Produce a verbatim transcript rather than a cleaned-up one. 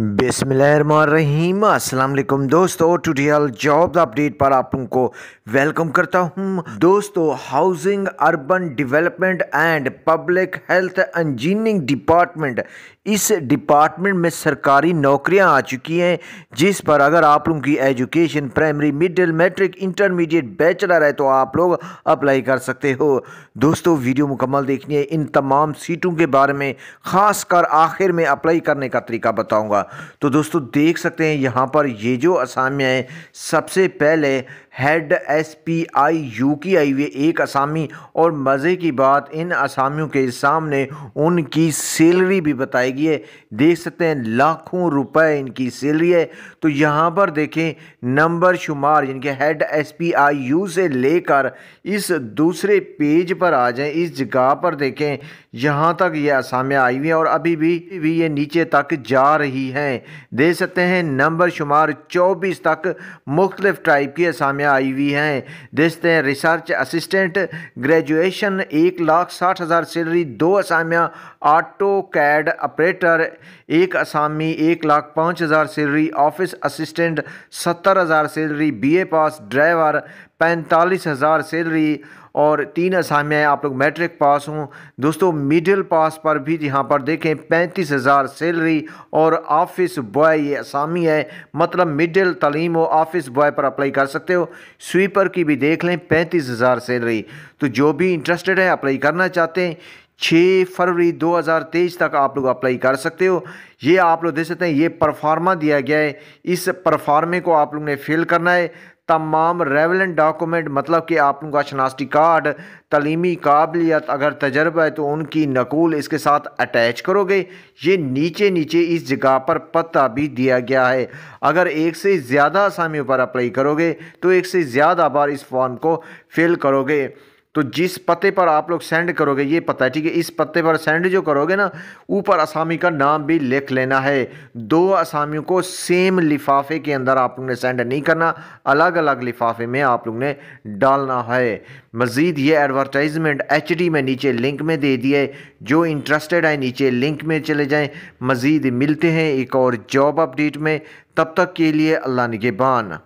बिस्मिल्लाहिर्रहमानिर्रहीम अस्सलाम वालेकुम दोस्तों, ट्यूटोरियल जॉब अपडेट पर आप लोगों को वेलकम करता हूं। दोस्तों, housing urban development and public health engineering department, इस डिपार्टमेंट में सरकारी नौकरियां आ चुकी हैं जिस पर अगर आप लोगों की education primary, middle, matric, intermediate, bachelor है तो आप लोग अप्लाई कर सकते हो। दोस्तों, वीडियो मुकम्मल देखनी है, इन तमाम सीटों के बारे में खासकर आखिर में अप्लाई करने का तरीका बताऊँगा। तो दोस्तों देख सकते हैं यहाँ पर ये जो असामियाँ हैं, सबसे पहले head S P I U की आई हुई एक असामी, और मज़े की बात इन असामियों के सामने उनकी सैलरी भी बताई गई है। देख सकते हैं लाखों रुपए इनकी सैलरी है। तो यहाँ पर देखें नंबर शुमार, यानी कि head S P I U से लेकर इस दूसरे पेज पर आ जाएं, इस जगह पर देखें यहाँ तक ये असामियाँ आई हुई हैं और अभी भी भी ये नीचे तक जा रही हैं। देख सकते हैं नंबर शुमार चौबीस तक मुख्तलिफ टाइप की असामियाँ आई हुई हैं। देखते हैं रिसर्च असिस्टेंट ग्रेजुएशन एक लाख साठ हज़ार सैलरी, दो असामियाँ ऑटो कैड ऑपरेटर, एक असामी एक लाख पाँच हज़ार सैलरी, ऑफिस असिस्टेंट सत्तर हज़ार सैलरी, बीए पास ड्राइवर पैंतालीस हज़ार सैलरी, और तीन असामियाँ आप लोग मैट्रिक पास हों। दोस्तों मिडिल पास पर भी यहाँ पर देखें पैंतीस हज़ार सैलरी, और ऑफिस बॉय ये असामी है, मतलब मिडिल तालीम हो, ऑफिस बॉय पर अप्लाई कर सकते हो। स्वीपर की भी देख लें पैंतीस हज़ार सैलरी। तो जो भी इंटरेस्टेड है अप्लाई करना चाहते हैं, छह फरवरी दो हज़ार तेईस तक आप लोग अप्लाई कर सकते हो। ये आप लोग देख सकते हैं ये परफार्मा दिया गया है, इस परफार्मे को आप लोग ने फिल करना है। तमाम रेलेवेंट डॉक्यूमेंट, मतलब कि आप लोगों का शनाख्ती कार्ड, तलीमी काबिलियत, अगर तजर्बा है तो उनकी नकूल इसके साथ अटैच करोगे। ये नीचे नीचे इस जगह पर पता भी दिया गया है। अगर एक से ज़्यादा असामियों पर अप्लाई करोगे तो एक से ज़्यादा बार इस फॉर्म को फिल करोगे। तो जिस पते पर आप लोग सेंड करोगे, ये पता है ठीक है, इस पते पर सेंड जो करोगे ना, ऊपर असामी का नाम भी लिख लेना है। दो असामियों को सेम लिफाफे के अंदर आप लोग ने सेंड नहीं करना, अलग अलग लिफाफे में आप लोग ने डालना है। मज़ीद ये एडवर्टाइजमेंट एच डी में नीचे लिंक में दे दिए, जो इंटरेस्टेड है नीचे लिंक में चले जाएं। मज़ीद मिलते हैं एक और जॉब अपडेट में, तब तक के लिए अल्लाह निगहबान।